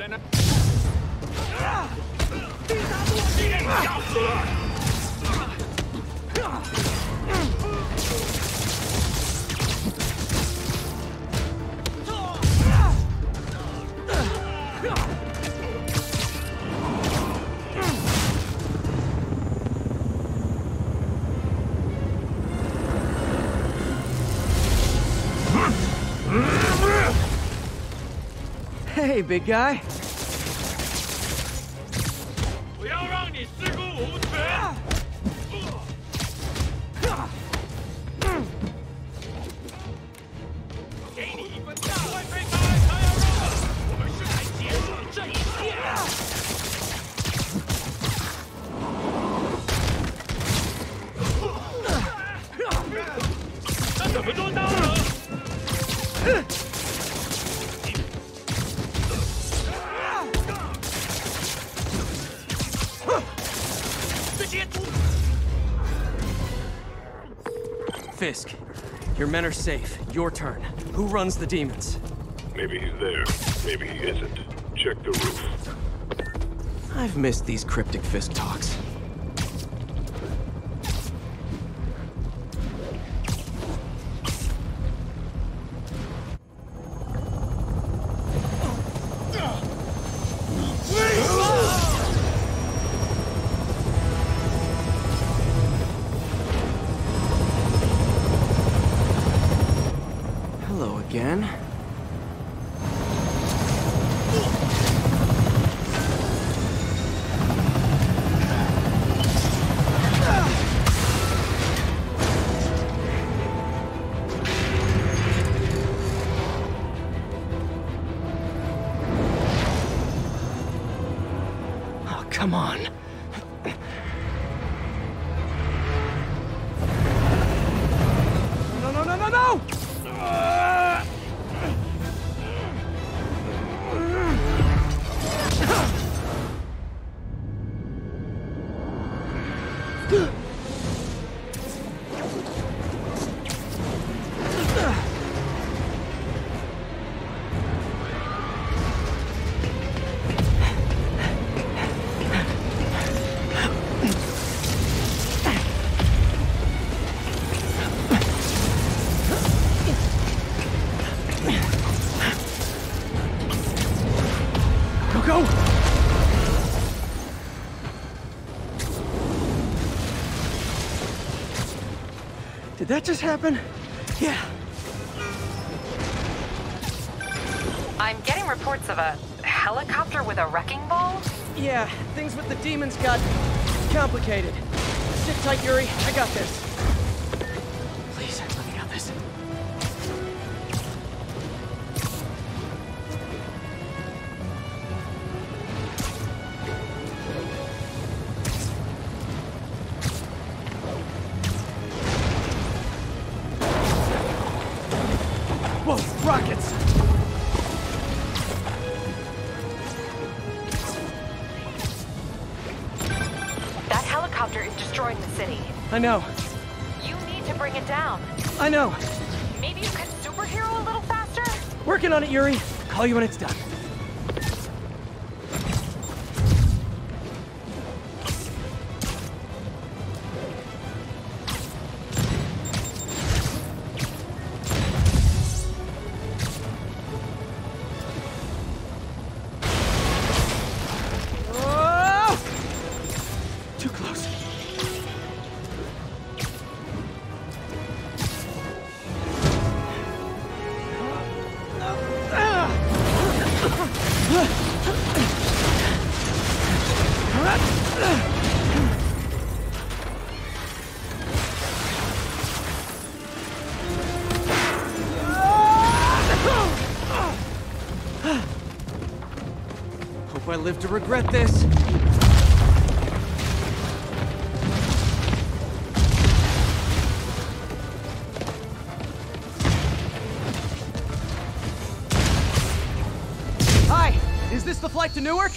Stand up. Hey, big guy. Fisk, your men are safe. Your turn. Who runs the demons? Maybe he's there. Maybe he isn't. Check the roof. I've missed these cryptic Fisk talks. Again? Oh, come on. Did that just happen? Yeah. I'm getting reports of a helicopter with a wrecking ball? Yeah, things with the demons got complicated. Sit tight, Yuri. I got this. Please, let me have this. Rockets! That helicopter is destroying the city. I know. You need to bring it down. I know. Maybe you could superhero a little faster? Working on it, Yuri. Call you when it's done. Hope I live to regret this. Hi, is this the flight to Newark?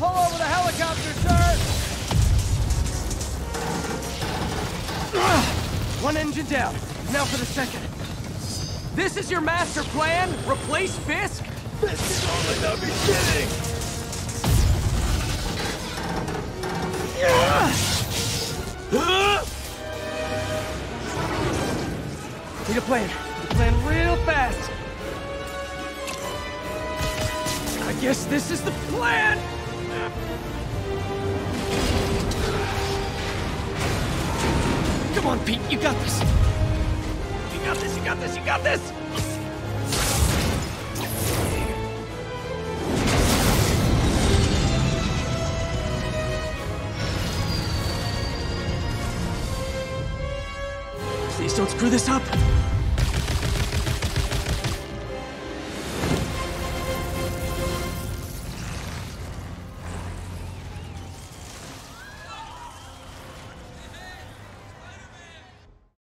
Pull over the helicopter, sir! One engine down. Now for the second. This is your master plan? Replace Fisk? This is only the beginning! Need a plan. Need a plan real fast. I guess this is the plan! Come on, Pete, you got this! You got this, you got this, you got this! Please don't screw this up!